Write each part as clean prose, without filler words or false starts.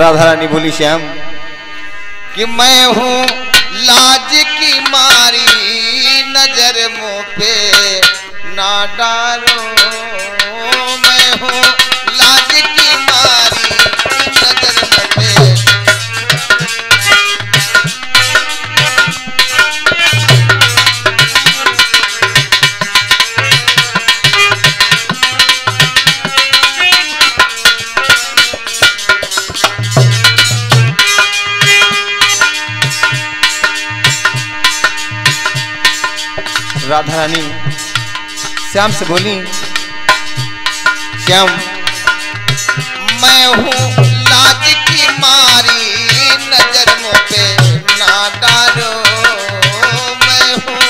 राधारानी बोली श्याम कि मैं हूँ लाज की मारी, नजर मुँह पे ना डालो। मैं हूँ लाज की मारी, नजर मुँह पे। राधा रानी श्याम से बोली श्याम मैं हूँ लाज की मारी, नजर मुँह पे ना डालो। मैं हूँ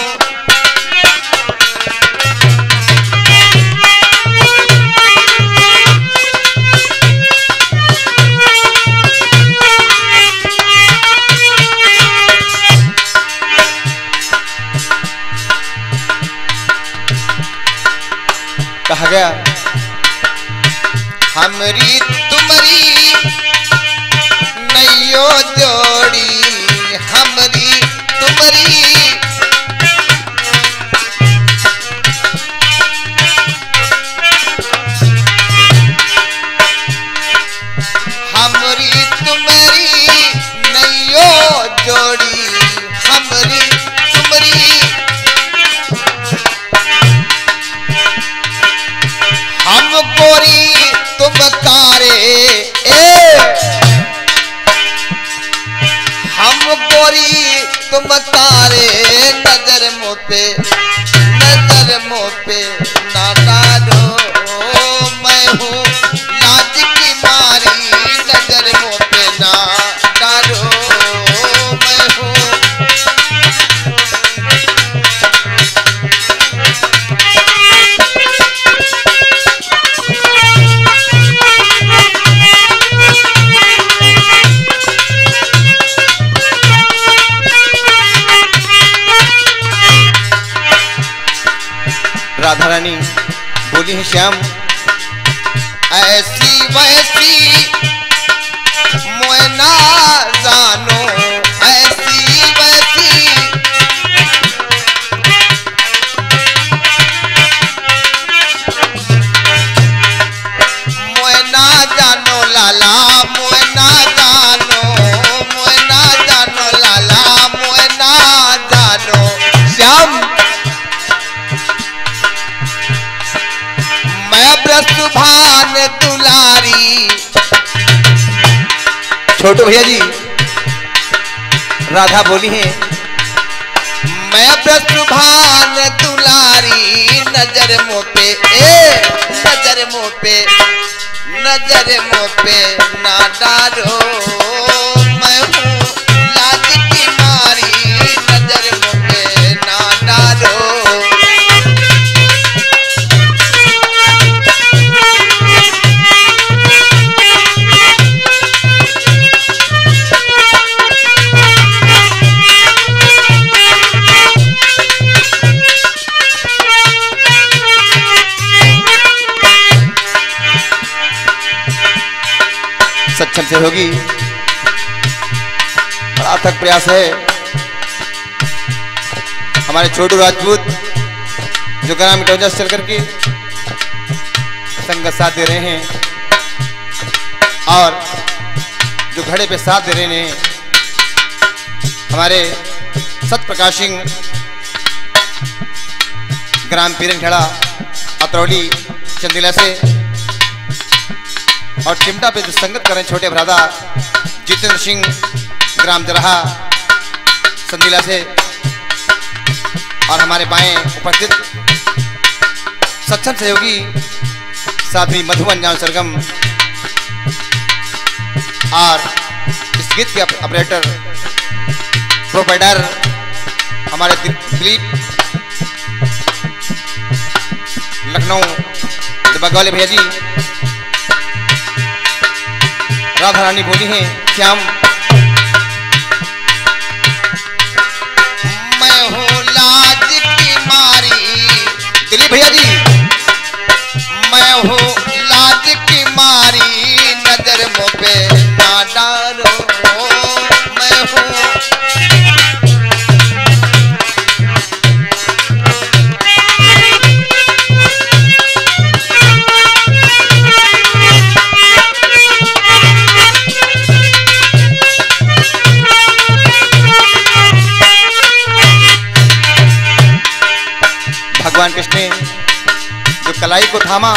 कहा गया हमरी तुम्हारी नैयो जोड़ी, हमरी तुम्हारी नैयो जोड़ी, हमरी तुम्हारी गोरी तुम तारे। हम गोरी तुम तारे, नजर मुँह पे, नजर मुँह पे ना डालो। मैं हूँ लाज की मारी, नजर मुँह पे ना डालो। मैं हूँ राधारानी बोली है श्याम ऐसी वैसी मोना जानो, ऐसी वैसी मोना जानो लाला, मोना जानो, मोना जानो लाला, मोना जानो। श्याम ब्रसभान दुलारी। छोटू भैया जी राधा बोली है मैं ब्रसभान दुलारी, नजर मुँह पे, नजर मुँह पे, नजर मुँह पे ना डालो। मैं हूँ लाज की मारी, नजर मुँह पे ना डालो। सक्षम से होगी, बड़ा अथक प्रयास है हमारे छोटू राजपूत जो ग्राम डोजा से चल करके संग साथ दे रहे हैं और जो घड़े पे साथ दे रहे हैं हमारे सत प्रकाश सिंह ग्राम पीरन ढेड़ा अतरौली चंदिला से, और चिमटा पे जो संगत करें छोटे भ्राता जितेंद्र सिंह ग्राम जरहा चंदिला से, और हमारे बाएं उपस्थित सक्षम सहयोगी साथी मधु अंजन सरगम और इस गीत के ऑपरेटर प्रोवाइडर हमारे दिलीप लखनऊ बगवाले भैया जी। राधारानी बोली है श्याम मैं हूँ लाज की मारी। दिलीप भैया जी मैं हूँ लाज की मारी, नजर मुँह पे ना डालो। जो कलाई को थामा।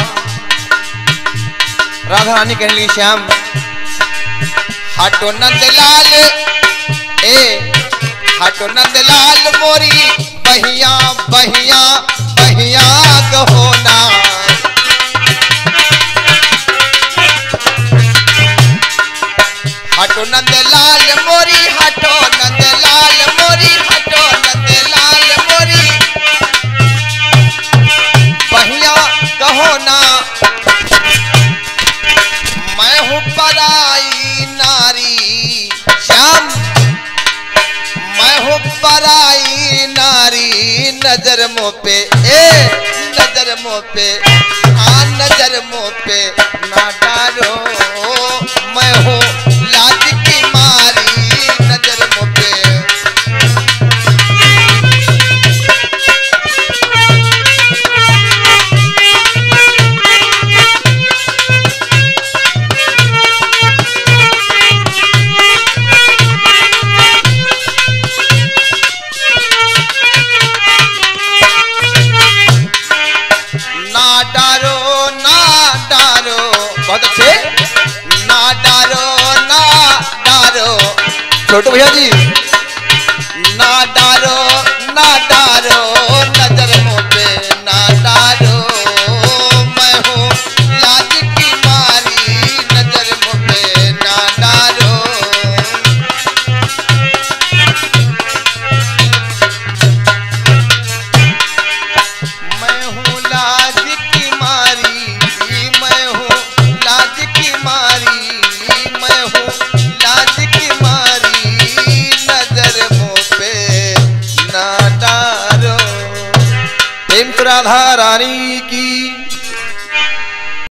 राधा रानी कहने लगी श्याम, हटो नंदलाल ए, हटो नंदलाल मोरी बहिया बहिया बहिया गहोना। हटो नंदलाल मोरी, हटो नंदलाल मोरी, हटो नंदलाल मोरी बहिया गहोना। मैं हूँ पराई नारी श्याम, मैं हूँ पराई नारी नजर मुँह पे ए, नजर मुँह पे आ, नजर मुँह पे ना डालो। मैं हूँ लाज की मारी नजर मुँह पे। छोटे भैया जी, ना डारो ना डारो नजर मुँह पे ना डारो। मैं हूँ लाज की मारी नजर मुँह पे ना डारो। मैं हूँ लाज की मारी, मैं हूँ लाज की मारी, मैं हूँ लाज की मारी राधा रानी